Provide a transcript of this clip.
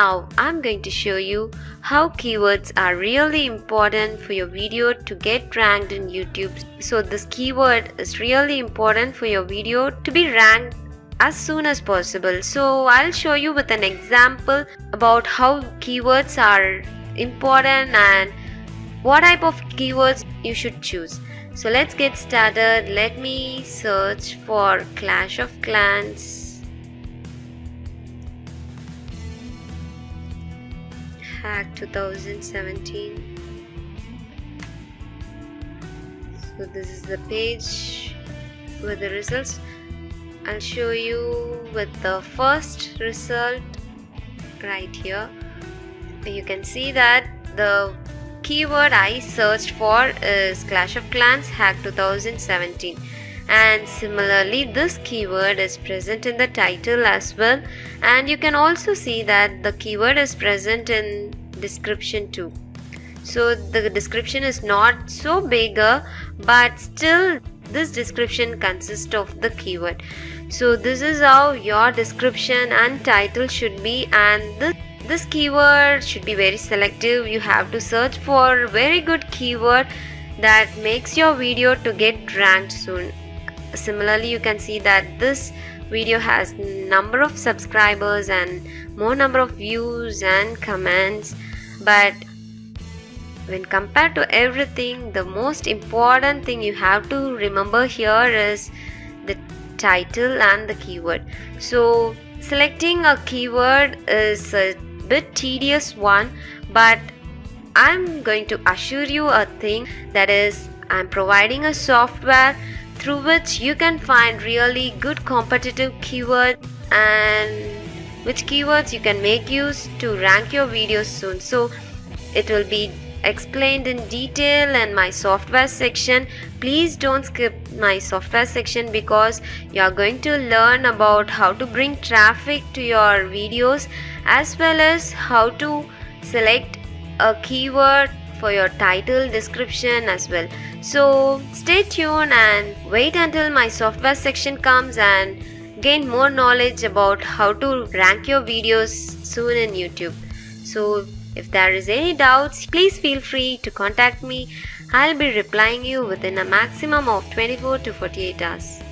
Now I'm going to show you how keywords are really important for your video to get ranked in YouTube. So this keyword is really important for your video to be ranked as soon as possible. So I'll show you with an example about how keywords are important and what type of keywords you should choose. So let's get started. Let me search for Clash of Clans. Hack 2017. So this is the page with the results. I'll show you with the first result right here. You can see that the keyword I searched for is Clash of Clans Hack 2017, and similarly this keyword is present in the title as well, and you can also see that the keyword is present in description too. So the description is not so bigger, but still this description consists of the keyword. So this is how your description and title should be, and this keyword should be very selective. You have to search for very good keyword that makes your video to get ranked soon. Similarly, you can see that this video has number of subscribers and more number of views and comments, but when compared to everything, the most important thing you have to remember here is the title and the keyword. So selecting a keyword is a bit tedious one, but I'm going to assure you a thing, that is, I'm providing a software through which you can find really good competitive keywords and which keywords you can make use to rank your videos soon. So it will be explained in detail in my software section. Please don't skip my software section, because you are going to learn about how to bring traffic to your videos, as well as how to select a keyword for your title, description as well. So stay tuned and wait until my software section comes and gain more knowledge about how to rank your videos soon in YouTube. So if there is any doubts, please feel free to contact me. I'll be replying you within a maximum of 24 to 48 hours.